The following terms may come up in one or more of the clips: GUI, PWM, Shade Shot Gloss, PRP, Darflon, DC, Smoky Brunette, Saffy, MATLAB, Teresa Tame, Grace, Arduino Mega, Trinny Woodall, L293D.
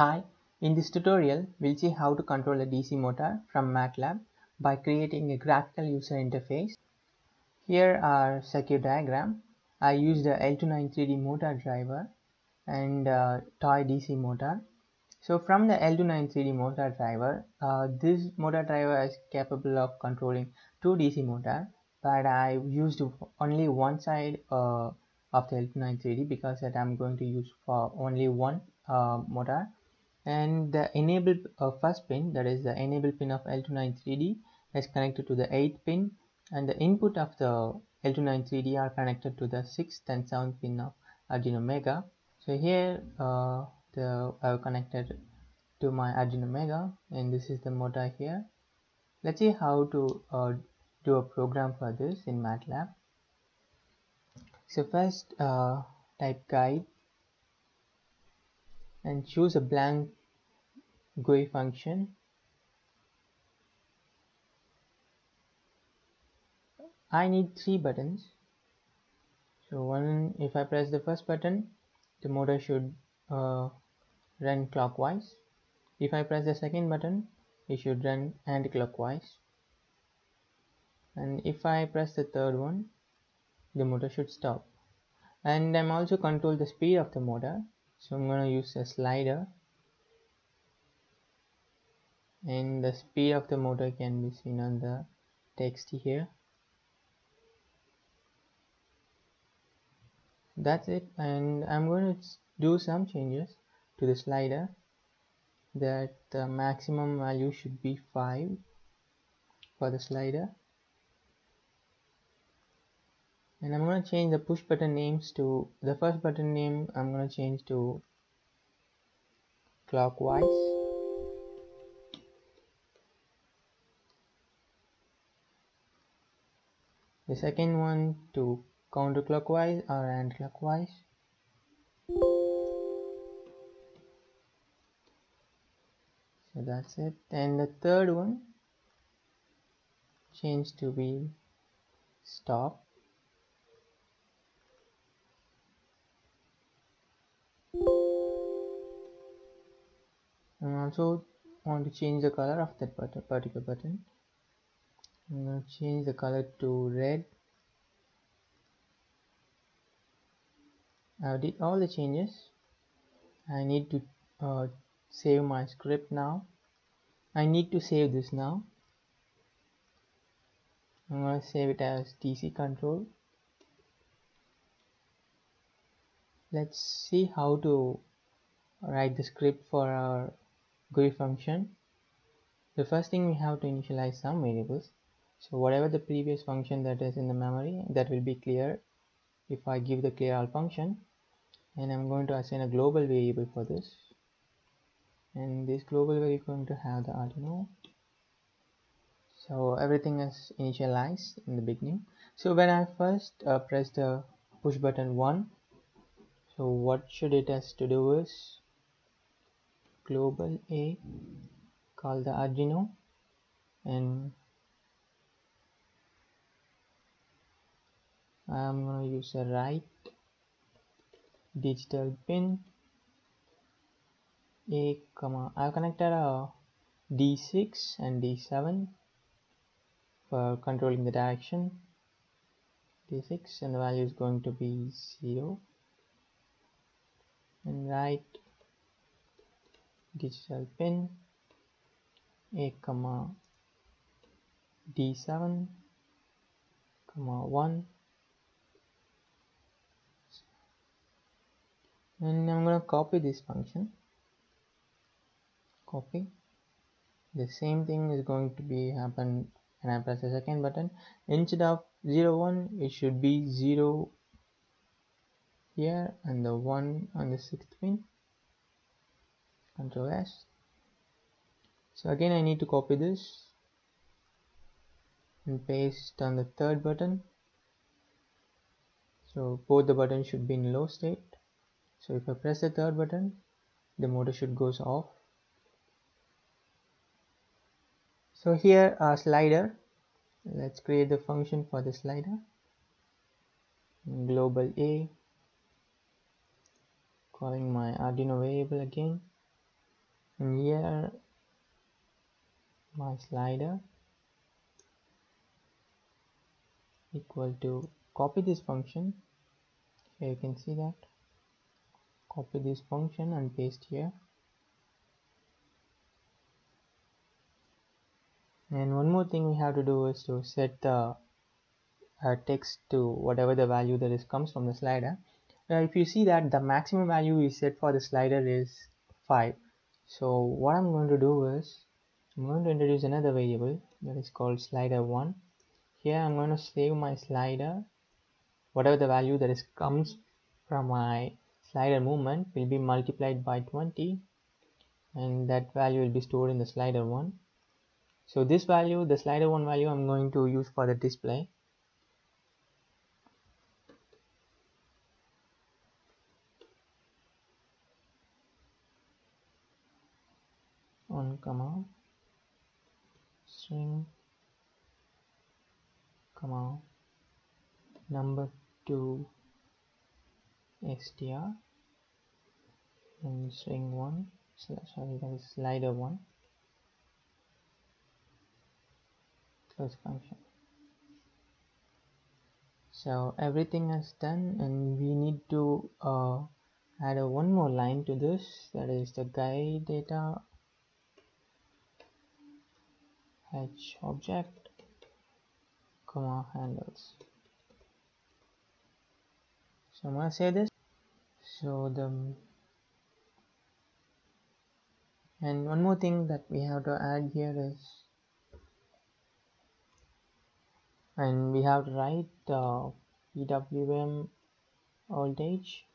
Hi, in this tutorial we'll see how to control a DC motor from MATLAB by creating a graphical user interface. Here are circuit diagram. I used the L293D motor driver and toy DC motor. So from the L293D motor driver, this motor driver is capable of controlling two DC motor, but I used only one side of the L293D because that I'm going to use for only one motor. And the enable first pin, that is the enable pin of L293D, is connected to the 8th pin, and the input of the L293D are connected to the 6th and 7th pin of Arduino Mega. So here I've connected to my Arduino Mega, and this is the motor here. Let's see how to do a program for this in MATLAB. So first type guide and choose a blank GUI function. I need three buttons. So one, if I press the first button, the motor should run clockwise. If I press the second button, it should run anti-clockwise. And if I press the third one, the motor should stop. And I'm also control the speed of the motor. So I'm going to use a slider, and the speed of the motor can be seen on the text here. That's it, and I'm going to do some changes to the slider, that the maximum value should be 5 for the slider. And I'm going to change the push button names to, the first button name I'm going to change to clockwise, the second one to counterclockwise or anti-clockwise, so that's it, and the third one change to be stop. And also want to change the color of that particular button. I'm going to change the color to red. I did all the changes. I need to save my script now. I need to save this now. I'm going to save it as DC control. Let's see how to write the script for our GUI function. The first thing, we have to initialize some variables. So whatever the previous function that is in the memory, that will be clear if I give the clear all function. And I'm going to assign a global variable for this. And this global variable is going to have the Arduino. So everything is initialized in the beginning. So when I first press the push button 1, so what should it has to do is global A, call the Arduino, and I'm going to use a write digital pin A, comma. I've connected a D6 and D7 for controlling the direction. D6, and the value is going to be 0. And write digital pin A, comma D7, comma 1, and I'm going to copy this function. Copy. The same thing is going to be happen when I press the second button. Instead of 01, it should be 0 here and the 1 on the 6th pin. Ctrl S. So again I need to copy this and paste on the third button. So both the buttons should be in low state. So if I press the third button, the motor should goes off. So here our slider. Let's create the function for the slider. Global A, calling my Arduino variable again, and here my slider equal to copy this function. Here you can see that, copy this function and paste here. And one more thing we have to do is to set the text to whatever the value that is comes from the slider. If you see that the maximum value we set for the slider is 5. So what I'm going to do is I'm going to introduce another variable that is called slider1. Here I'm going to save my slider. Whatever the value that is comes from my slider movement will be multiplied by 20, and that value will be stored in the slider1. So this value, the slider1 value, I'm going to use for the display. String, number2 str, and string one, sorry, that is slider1, close function. So everything is done, and we need to add one more line to this, that is the guide data h object, handles. So I'm gonna say this. So and one more thing that we have to add here is, and we have to write the PWM voltage.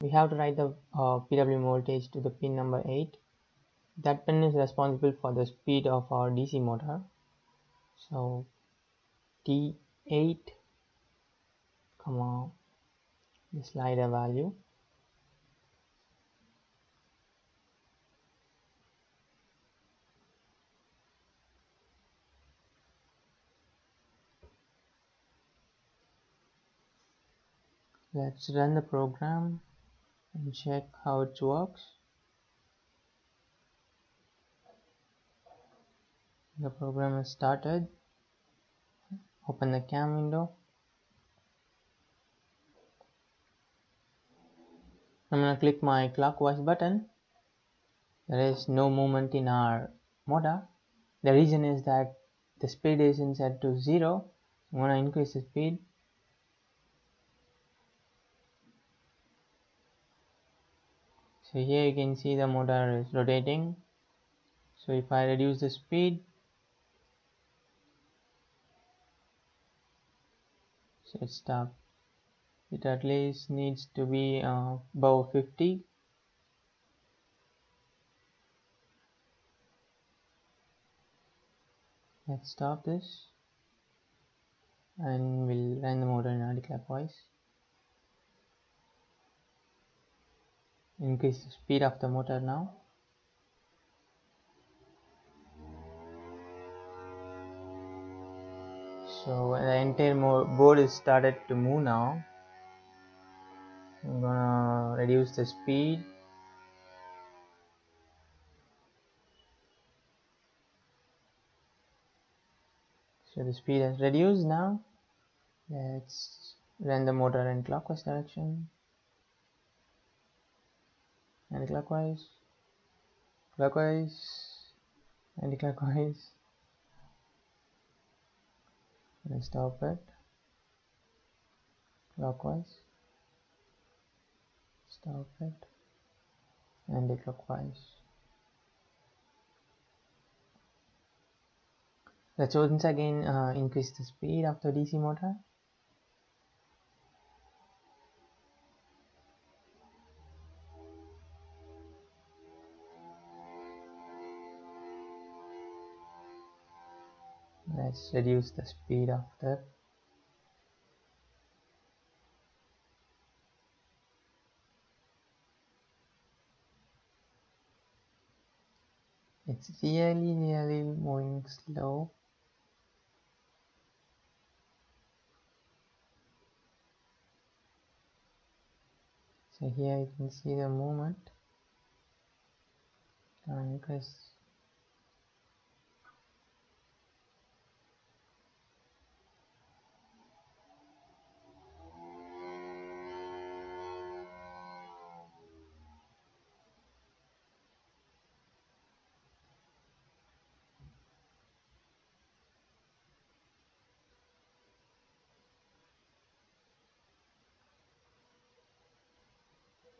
We have to write the PWM voltage to the pin number 8. That pin is responsible for the speed of our DC motor. So T8, the slider value, let's run the program and check how it works. The program is started. Open the CAM window. I'm going to click my clockwise button. There is no movement in our motor. The reason is that the speed is set to 0. I'm going to increase the speed. So here you can see the motor is rotating. So if I reduce the speed, so it stops. It at least needs to be above 50. Let's stop this, and we'll run the motor in anti-clockwise. Increase the speed of the motor now. So the entire board is started to move now. I'm gonna reduce the speed. So the speed has reduced now. Let's run the motor in clockwise direction. Anti-clockwise, clockwise, anti-clockwise. Let's stop it. Clockwise. Stop it. Anti-clockwise. Let's once again increase the speed of the DC motor. Let's reduce the speed of the It's really moving slow. So here you can see the movement. you guys.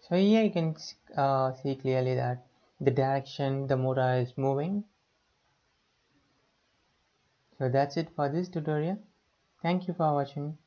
So here you can see clearly that the direction the motor is moving. So that's it for this tutorial. Thank you for watching.